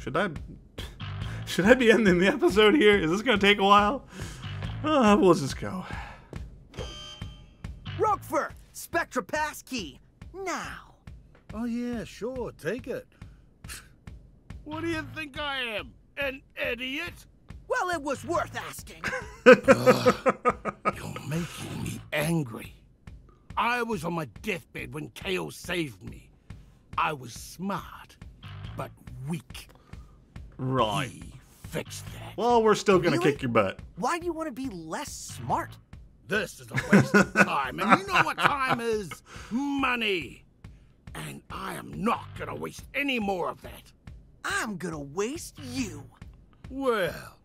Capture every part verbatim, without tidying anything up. Should I should I be ending the episode here? Is this gonna take a while? Uh, we'll just go. Roquefort, Spectra pass key now. Oh yeah, sure, take it. What do you think I am, an idiot? Well, it was worth asking. uh, you're making me angry. I was on my deathbed when K O saved me. I was smart, but weak. Right. He fixed that. Well, we're still gonna really? kick your butt. Why do you want to be less smart? This is a waste of time, and you know what time is? Money. And I am not gonna waste any more of that. I'm gonna waste you. Well,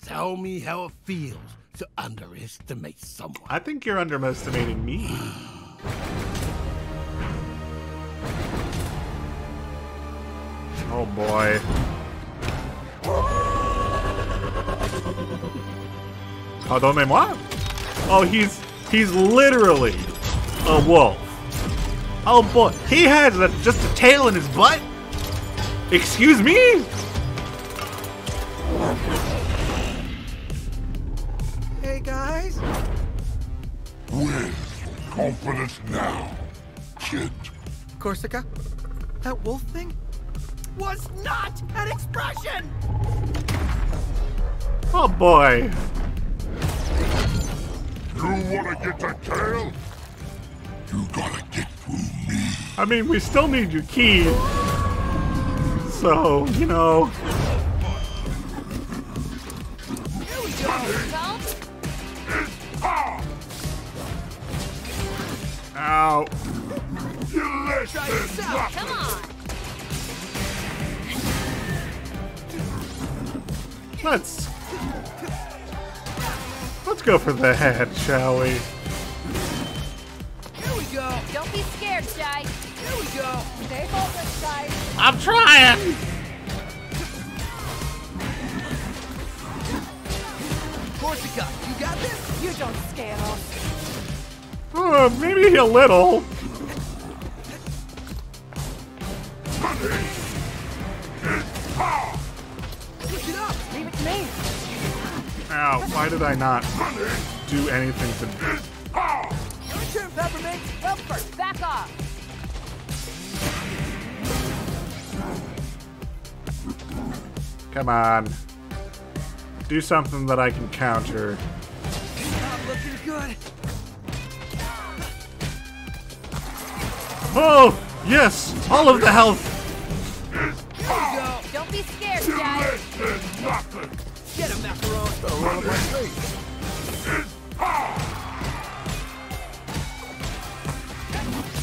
tell me how it feels to underestimate someone. I think you're underestimating me. Oh boy. Pardonnez-moi? Oh, he's he's literally a wolf. Oh boy, he has a, just a tail in his butt. Excuse me? Hey guys. With confidence now, kid. Korsica, that wolf thing was not an expression. Oh boy. You wanna get that tail? You gotta get through me. I mean, we still need your key. So, you know. Ow. Try this out. Come on. Let's Let's go for the head, shall we? Here we go. Don't be scared, Chai. Here we go. Stay focused, Chai. I'm trying. Korsica, you got this? You don't scare us. Uh, maybe a little. Switch it up. Leave it to me. Ow, why did I not do anything to this? Your turn, Peppermint. Help first. Back off. Come on. Do something that I can counter. Not looking good. Oh, yes! All of the health! Here we go! Don't be scared, guys! Get him, Macaron! Throw out of my face!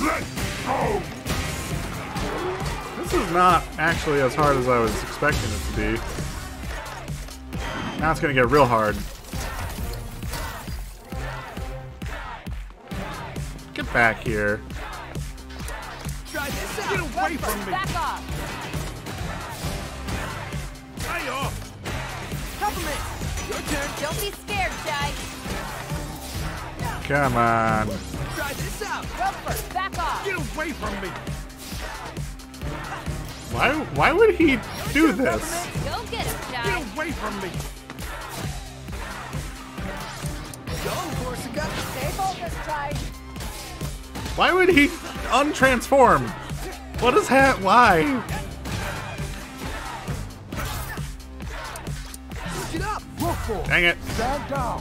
Let's go! This is not actually as hard as I was expecting it to be. Now it's gonna get real hard. Get back here. Get away from me! Back off! Stay off! Compliment! Your turn! Don't be scared, Chai! Come on! Try this out! Helper! Back off! Get away from me! Why? Why would he Your do turn, this? Go get him, Chai! Get away from me! Go, Korsica! Stay focused, Chai! Why would he untransform? What is that? Why? Get up, dang it. Stand down.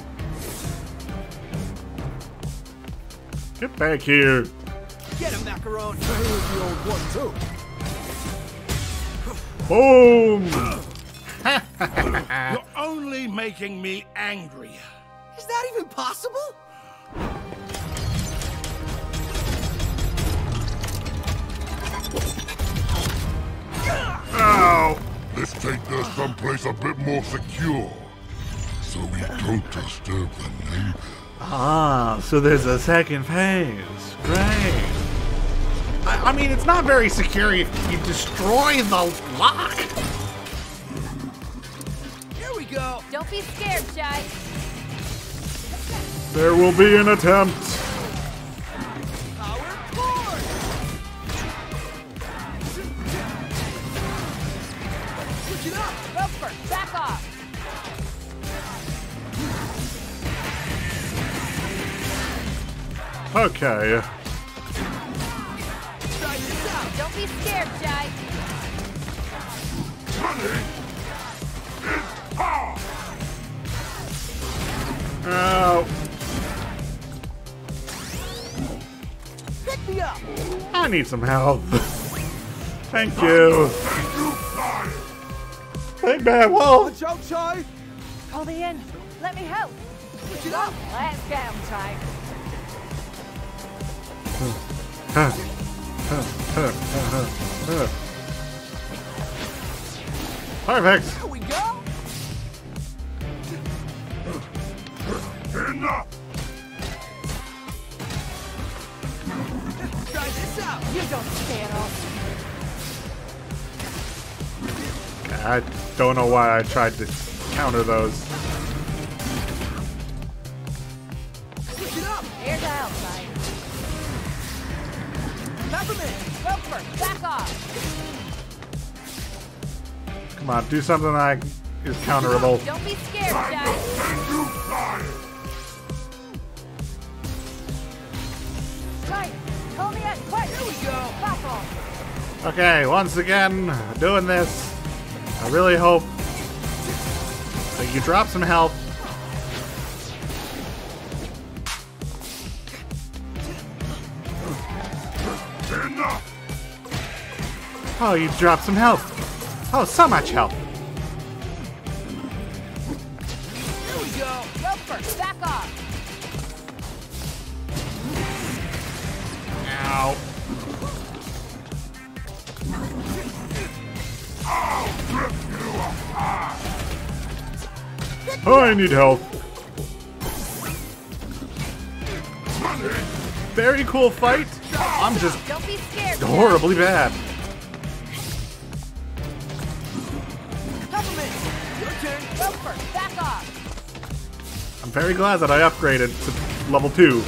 Get back here. Get him, Macaron. Boom. You're only making me angry. Is that even possible? Ow. Let's take this someplace a bit more secure, so we don't disturb the neighbors. Ah, so there's a second phase. Great. I, I mean, it's not very secure if you destroy the lock. Here we go. Don't be scared, Chai. There will be an attempt. it up! Roquefort, back off! Okay. Try this out. Don't be scared, Chai. Money is power. Oh. Pick me up. I need some help. Thank you. Hey, man. Whoa. Watch out, Chai. Call me in. Let me help. Switch it up. Last down, Chai. Huh. Huh. Huh. Huh. Huh. Perfect. Here we go. Enough. Try this out. You don't stand off. I don't know why I tried to counter those. Switch it up. Air dial sign. Peppermint, Roquefort, back off! Come on, do something that is counterable. Don't be scared, guys. Call me at quick. Here we go. Back off. Okay, once again, doing this. I really hope that you drop some health. Oh, you dropped some health. Oh, so much health. Here we go. Roquefort, back off. Ow. I'll rip you apart. Oh, I need help. Very cool fight. I'm just horribly bad. I'm very glad that I upgraded to level two.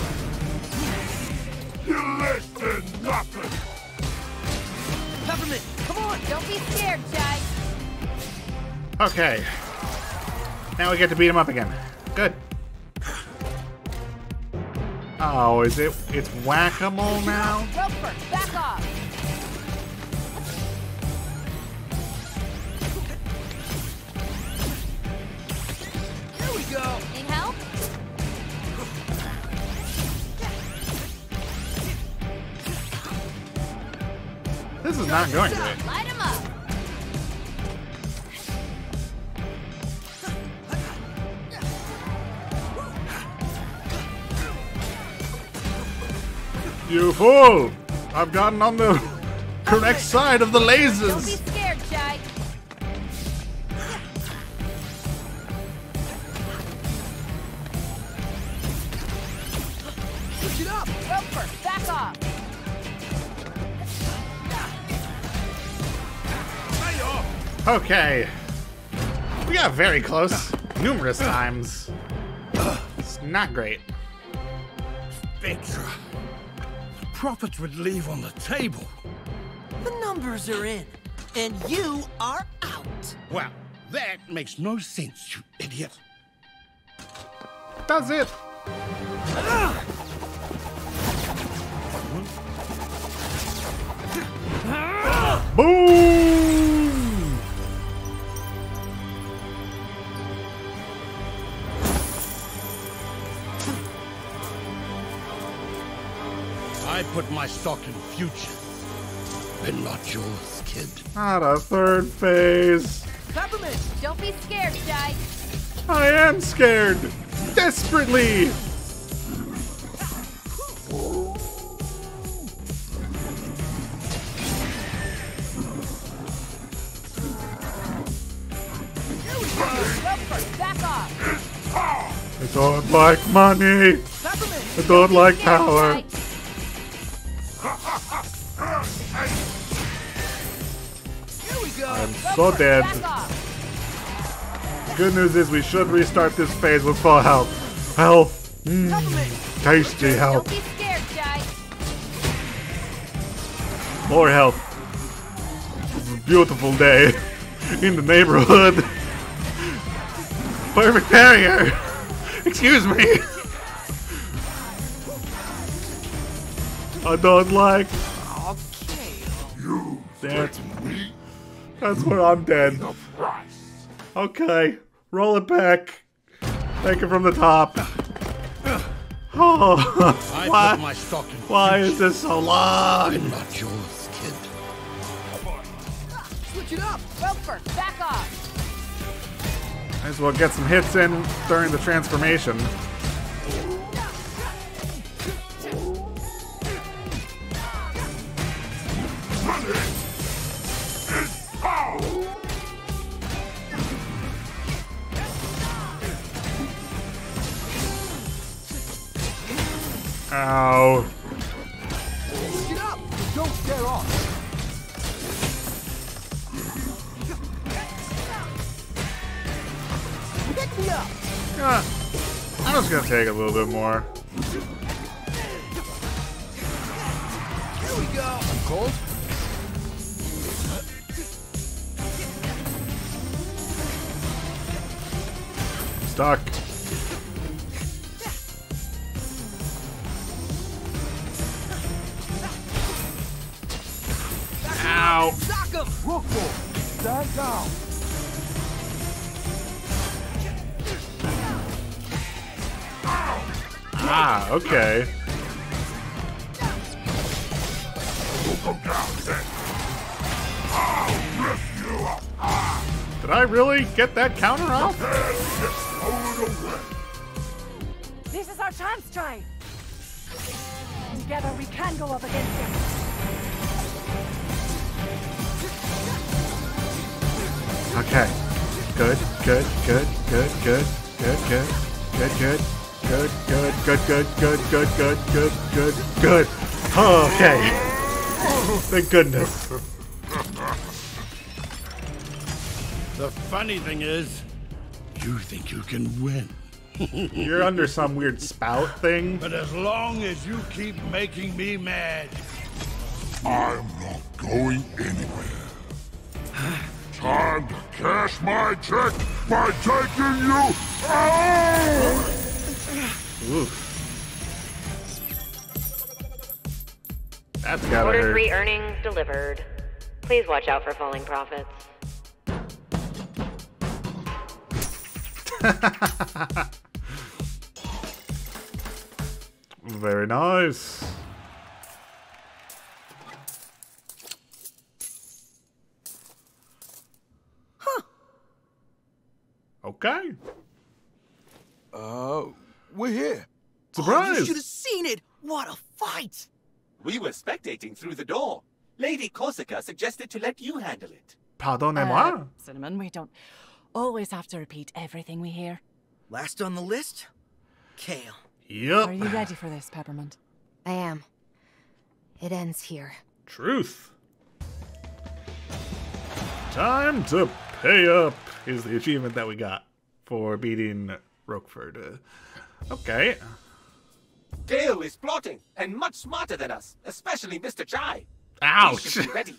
You less than nothing. Peppermint, come on! Don't be scared, Chai. Okay. Now we get to beat him up again. Good. Oh, is it? It's whack-a-mole now. Roquefort, back off. This is not going great. Light him up. You fool! I've gotten on the correct side of the lasers. Don't be scared, Chai. Switch it up, Roquefort, back off. Okay, we got very close numerous times. It's not great. Spectra, the profits would leave on the table. The numbers are in, and you are out. Well, that makes no sense, you idiot. That's it. Ah! Ah! Boom! I put my stock in future, and not yours, kid. Not a third phase. Peppermint, don't be scared, Chai. I am scared, desperately. Back off. I don't like money. Peppermint, I don't like power. I'm so dead. Good news is we should restart this phase with full health. Health. Mm. Tasty health. More health. This is a beautiful day. in the neighborhood. Perfect barrier. Excuse me. I don't like. Okay. You. That's me. That's where I'm dead. Okay. Roll it back. Take it from the top. Oh, why? Why is this so long? I'm not yours, kid. Come on. Switch it up, Roquefort. Back off. Might as well get some hits in during the transformation. Ow. Get up. Don't stare off. Pick me up. Uh, I'm just gonna take a little bit more. Here we go. I'm cold. Stuck. Ow. Ah, okay. Did I really get that counter off? This is our chance, Chai. Together we can go up against him. Okay. Good, good, good, good, good, good, good, good, good, good, good, good, good, good, good, good, good, good, good. Okay. Thank goodness. The funny thing is, you think you can win. You're under some weird spout thing. But as long as you keep making me mad, I'm not going anywhere. Time to cash my check by taking you out! Oof. That's gotta hurt. Order three earnings delivered. Please watch out for falling profits. Very nice. Okay. Uh, we're here. Surprise! Oh, you should have seen it. What a fight! We were spectating through the door. Lady Korsica suggested to let you handle it. Pardonnez-moi. Uh, Cinnamon, we don't always have to repeat everything we hear. Last on the list, Kale. Yep. Are you ready for this, Peppermint? I am. It ends here. Truth. Time to pay up. Is the achievement that we got for beating Roquefort. Uh, okay. Kale is plotting and much smarter than us, especially Mister Chai. Ouch! Should be ready.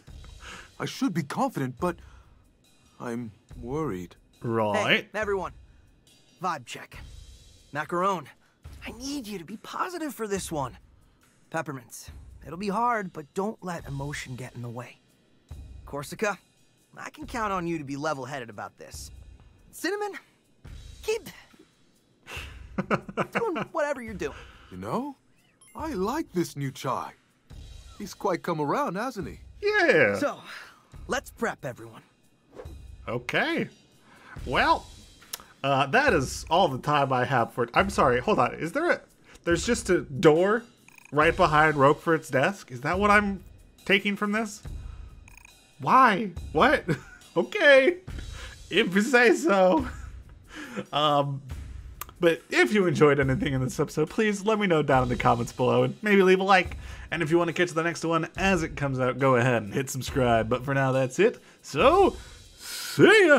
I should be confident, but I'm worried. Right. Hey, everyone, vibe check. Macaron, I need you to be positive for this one. Peppermints, it'll be hard, but don't let emotion get in the way. Korsica, I can count on you to be level-headed about this. Cinnamon, keep doing whatever you're doing. You know, I like this new Chai. He's quite come around, hasn't he? Yeah. So, let's prep, everyone. Okay. Well, uh, that is all the time I have for it. I'm sorry, hold on. Is there a... There's just a door right behind Roquefort's desk? Is that what I'm taking from this? Why? What? Okay. If you say so. Um, but if you enjoyed anything in this episode, please let me know down in the comments below and maybe leave a like. And if you want to catch the next one as it comes out, go ahead and hit subscribe. But for now, that's it. So, see ya!